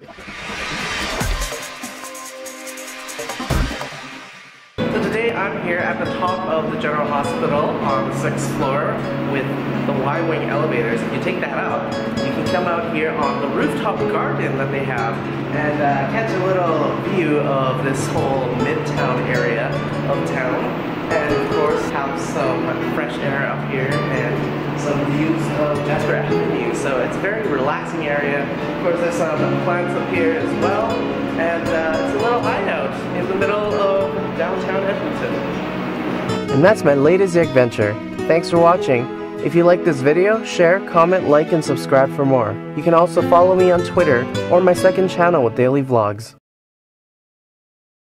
So today I'm here at the top of the General Hospital on the 6th floor with the Y-wing elevators. If you take that up, you can come out here on the rooftop garden that they have and catch a little view of this whole midtown area of town, and of course have some fresh air up here and some views of Jasper Avenue, so it's a very relaxing area. Of course, there's some plants up here as well, and it's a little hideout in the middle of downtown Edmonton. And that's my latest adventure. Thanks for watching. If you like this video, share, comment, like, and subscribe for more. You can also follow me on Twitter or my second channel with daily vlogs.